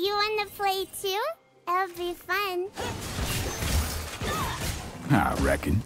You wanna play too? It'll be fun. I reckon.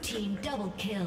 Team double kill.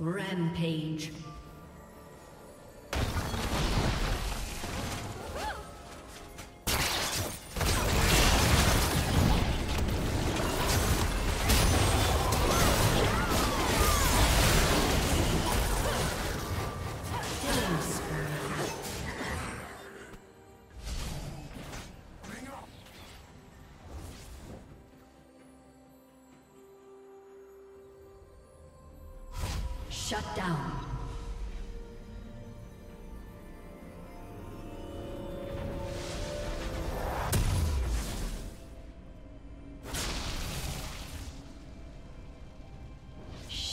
Rampage. Shut down.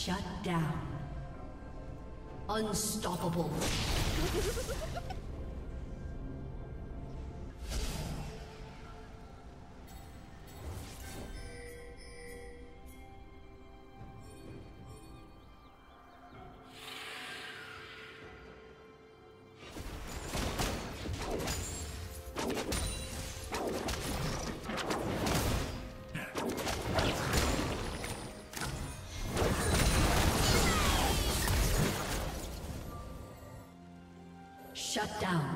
Shut down. Unstoppable. Shut down.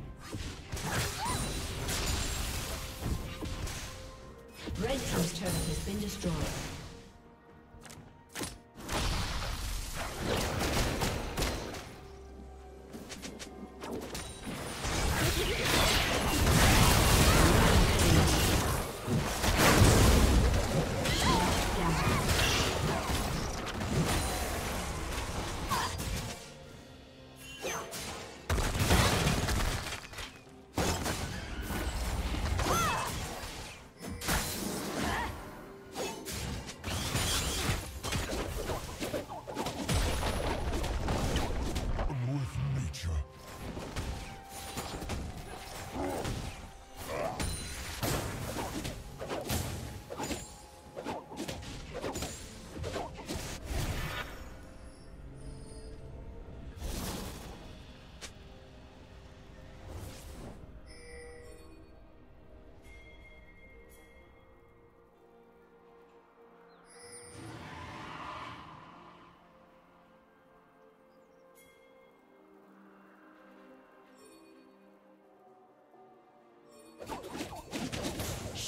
Red team's turret has been destroyed.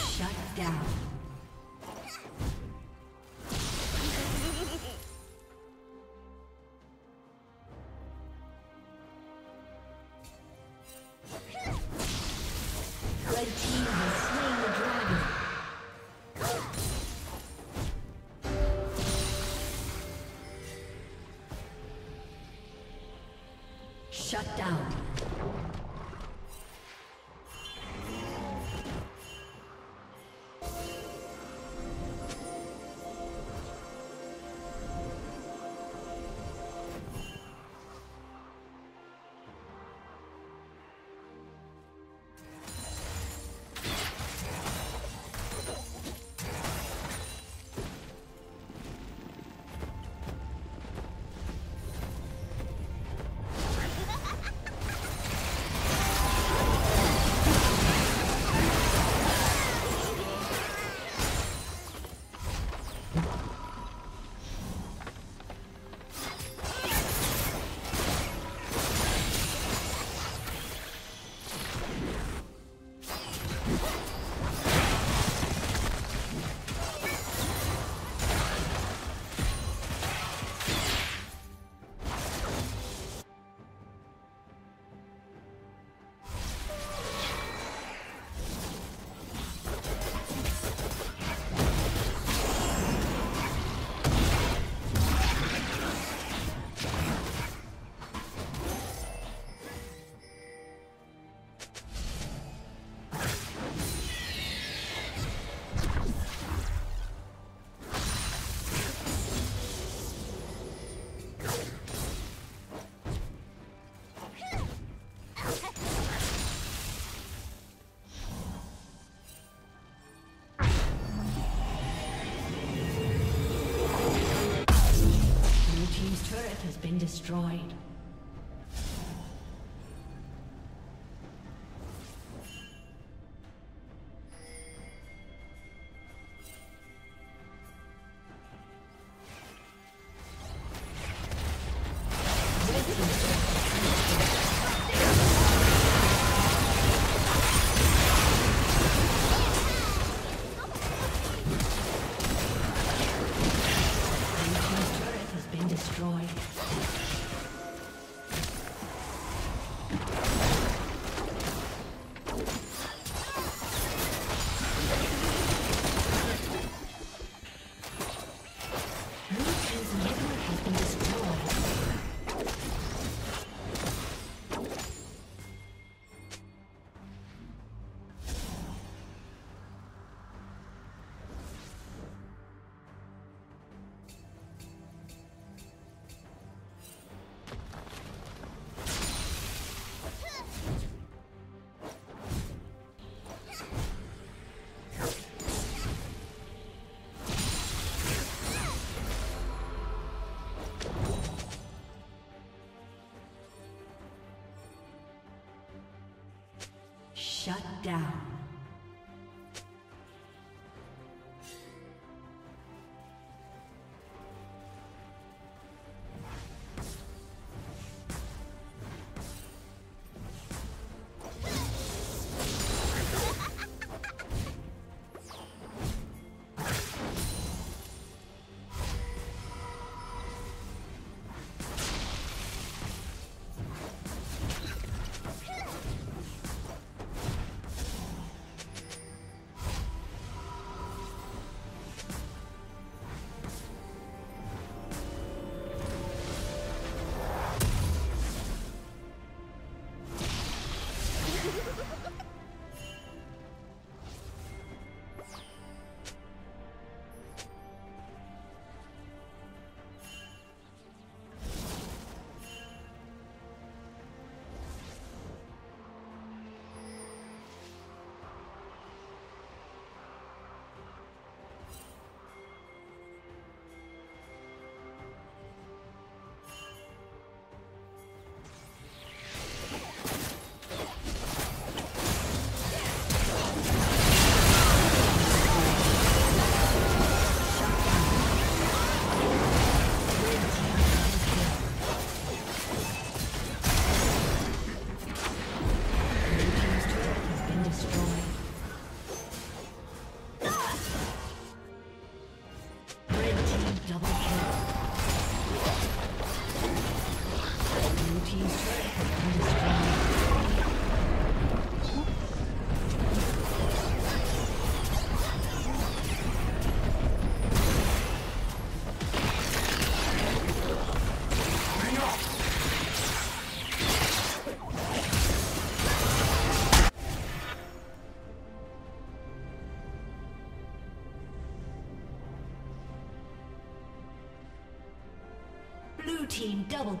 Shut down. destroyed. Shut down. Team double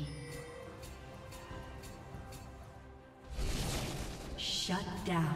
Shut down.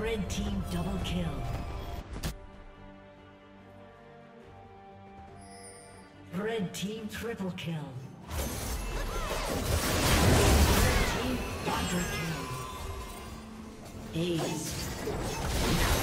Red team double kill. Red team triple kill. Red team quadra kill. Ace.